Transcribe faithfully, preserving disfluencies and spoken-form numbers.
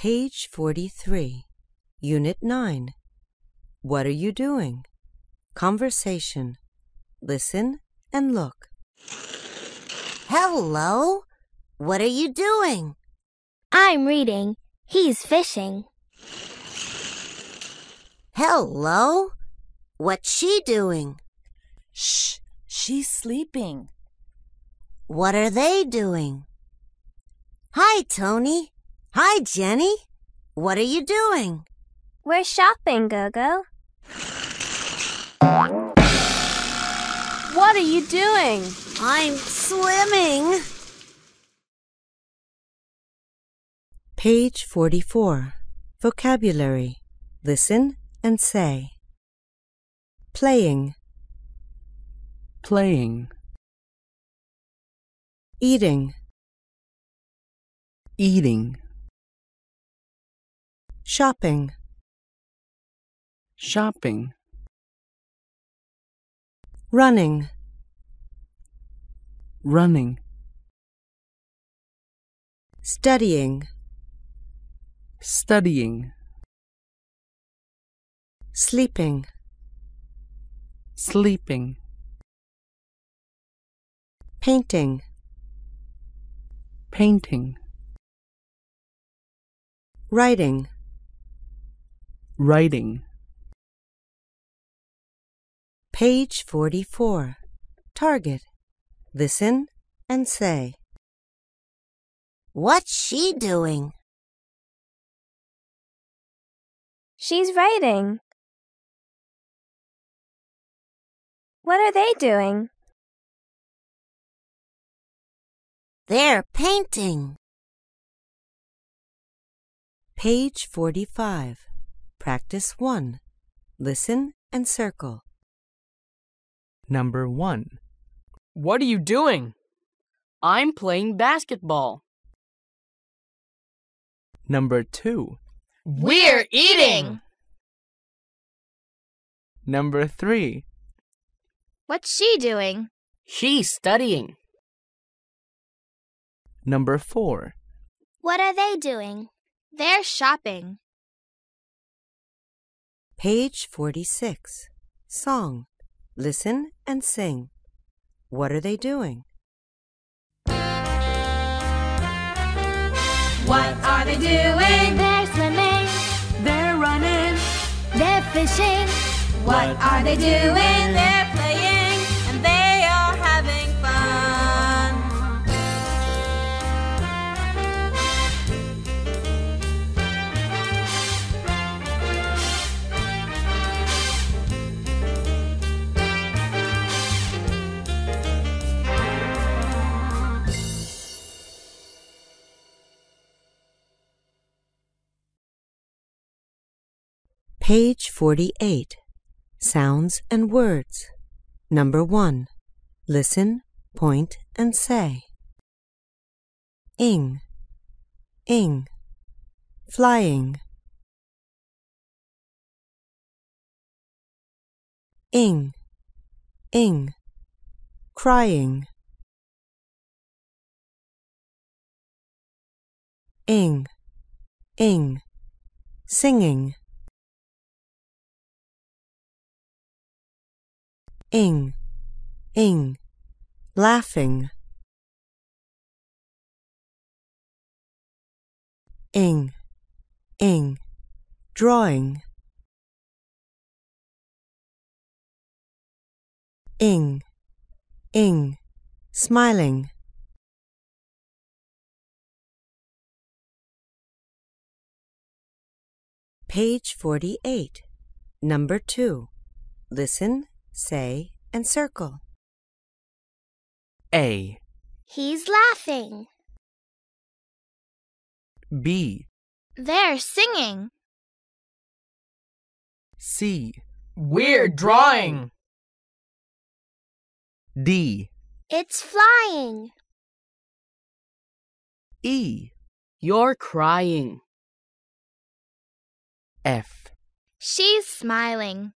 Page forty-three, Unit nine. What are you doing? Conversation. Listen and look. Hello. What are you doing? I'm reading. He's fishing. Hello. What's she doing? Shh. She's sleeping. What are they doing? Hi, Tony. Hi, Jenny. What are you doing? We're shopping, Gogo. What are you doing? I'm swimming. Page forty-four. Vocabulary. Listen and say. Playing. Playing. Eating. Eating. Shopping. Shopping. Running. Running. Studying. Studying. Sleeping. Sleeping. Painting. Painting. Writing. Writing. Page forty-four. Target. Listen and say. What's she doing? She's writing. What are they doing? They're painting. Page forty-five. Practice one. Listen and circle. Number one. What are you doing? I'm playing basketball. Number two. We're eating. Number three. What's she doing? She's studying. Number four. What are they doing? They're shopping. Page forty-six. Song. Listen and sing. What are they doing? What are they doing? They're swimming. They're running. They're fishing. What, what are they doing? They're playing. And they are having Page forty-eight. Sounds and words. Number one. Listen, point, and say. Ing. Ing. Flying. Ing. Ing. Crying. Ing. Ing. Singing. Ing, ing, laughing. Ing, ing, drawing. Ing, ing, smiling. Page forty-eight, number two. Listen, say, and circle. A. He's laughing. B. They're singing. C. We're drawing. D. It's flying. E. You're crying. F. She's smiling.